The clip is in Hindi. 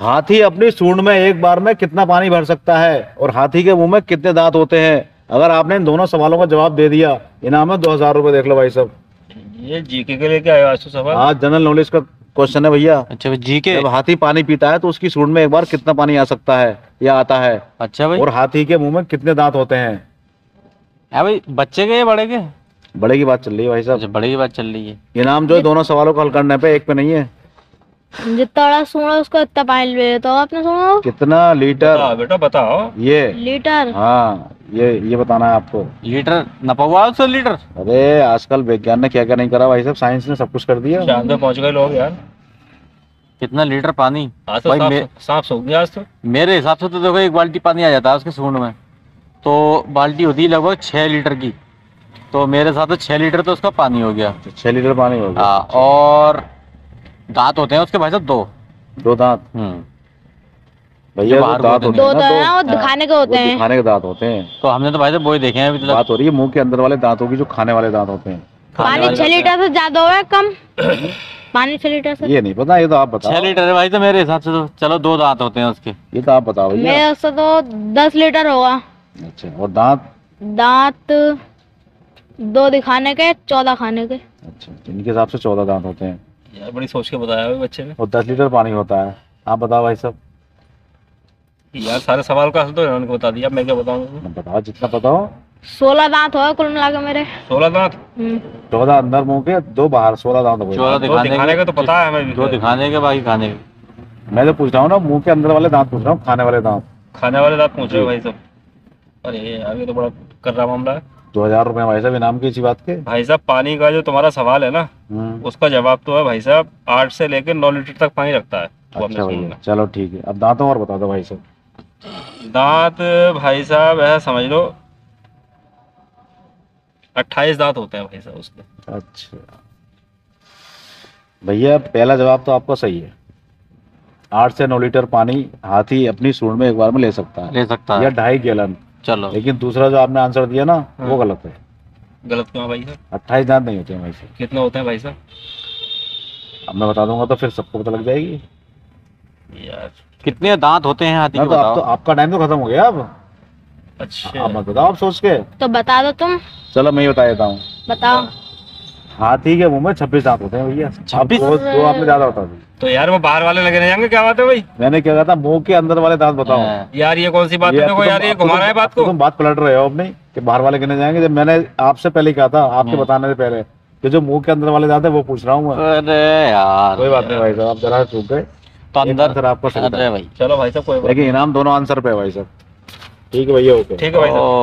हाथी अपनी सूंड में एक बार में कितना पानी भर सकता है और हाथी के मुंह में कितने दांत होते हैं? अगर आपने इन दोनों सवालों का जवाब दे दिया, इनाम है 2000 रुपए। देख लो भाई साहब, ये जीके के लिए क्या है आज तो सवाल? आज जनरल नॉलेज का क्वेश्चन है भैया। अच्छा जीके। जब हाथी पानी पीता है तो उसकी सूंड में एक बार कितना पानी आ सकता है या आता है? अच्छा भाई। और हाथी के मुँह में कितने दांत होते हैं? भाई बच्चे के या बड़े के? बड़े की बात चल रही है भाई साहब, बड़े की बात चल रही है। इनाम जो है दोनों सवालों को हल करने पे, एक पे नहीं है। जितना सुना उसको इतना पानी ले तो आपने सुना कितना लीटर? बेटा बताओ ये लीटर। हाँ ये बताना है आपको। लीटर नपवा 100 लीटर। अरे आजकल विज्ञान ने क्या क्या नहीं करा भाई साहब, साइंस ने सब कुछ कर दिया। चांद पे पहुंच गए लोग यार। कितना लीटर पानी साफ हो गया आज तो? मेरे हिसाब से तो देखो एक बाल्टी पानी आ जाता है उसके सूंड में, तो बाल्टी होती है लगभग 6 लीटर की। तो मेरे साथ तो 6 लीटर तो उसका पानी हो गया। 6 लीटर पानी हो गया। और दांत होते हैं उसके भाई साहब 2 दांत। भैया दिखाने के होते हैं, खाने के दांत होते हैं। तो हमने तो भाई साहब वही देखे हैं। अभी बात हो रही है मुंह के अंदर वाले दांतों की, जो खाने वाले दांत होते हैं। पानी 6 लीटर से ज्यादा हो या कम? पानी 6 लीटर से, ये नहीं पता, ये तो आप बताओ। 6 लीटर है भाई साहब मेरे हिसाब से तो। चलो 2 दांत होते हैं उसके, ये तो आप बताओ। मेरे उससे तो 10 लीटर होगा। अच्छा, और दांत? दांत 2 दिखाने के, 14 खाने के। अच्छा, इनके हिसाब से 14 दांत होते हैं यार। बड़ी सोच के बताया भाई बच्चे ने। और 10 लीटर पानी होता है। आप बताओ भाई साहब। यार सारे सवाल का आंसर तो इन्होंने बता दिया, मैं क्या बताऊं? बताओ जितना बताओ। 16 दांत हो कुल मिला के मेरे। 16 दांत? 14 अंदर मुंह के, 2 बाहर। 16 दांत हो गए। 14 दिखाने के तो पता है हमें, 2 दिखाने के बाकी खाने के। मैं तो पूछ रहा हूँ ना मुँह के अंदर वाले दांत पूछ रहा हूँ, खाने वाले दांत। खाने वाले दांत पूछ रहे हो भाई साहब? अरे आगे तो बड़ा कर रहा मामला है। 2000 रुपए भाई साहब इनाम की। इसी बात के भाई साहब, पानी का जो तुम्हारा सवाल है ना, उसका जवाब तो है भाई साहब 8 से लेकर 9 लीटर तक पानी रखता है। अच्छा भाई, चलो ठीक है। अब दांतों और बता दो भाई साहब। दांत भाई साहब ऐसा समझ लो 28 दांत होते हैं भाई साहब उसके। अच्छा भैया, पहला जवाब तो आपका सही है। 8 से 9 लीटर पानी हाथी अपनी सूंड में एक बार में ले सकता है या 2.5 गैलन। चलो, लेकिन दूसरा जो आपने आंसर दिया ना वो गलत है। गलत क्यों भाई साहब? 28 दांत नहीं होते हैं भाई साहब। कितने होते हैं भाई साहब? अब मैं बता दूंगा तो फिर सबको पता लग जाएगी यार। कितने दांत होते हैं हाथी के बताओ। आप तो आपका टाइम तो खत्म हो गया अब। अच्छा, आप मत बताओ, आप सोच के तो बता दो तुम। चलो मैं ही बता देता हूँ। बताओ। हाथी के मुंह में 26 दांत होते हैं भैया। 26 तो आपने ज्यादा बता दी। तो यार वो बाहर वाले लगे रह जाएंगे। क्या बात है भाई? मैंने क्या कहा था, मुंह के अंदर वाले दांत बताओ। यार ये कौन सी बात है? ये घुमा रहा है बात को। तुम बात पलट रहे हो अब नहीं कि बाहर वाले गिने जाएंगे। जब मैंने आपसे पहले कहा था, आपके बताने से पहले, कि जो मुंह के अंदर वाले दांत है वो पूछ रहा हूँ। अरे यार कोई बात नहीं भाई साहब, आप जरा चूक गए तो अंदर आपका। चलो भाई साहब, लेकिन इनाम दोनों आंसर पे है भाई साहब। ठीक है भैया, ओके। ठीक है भाई।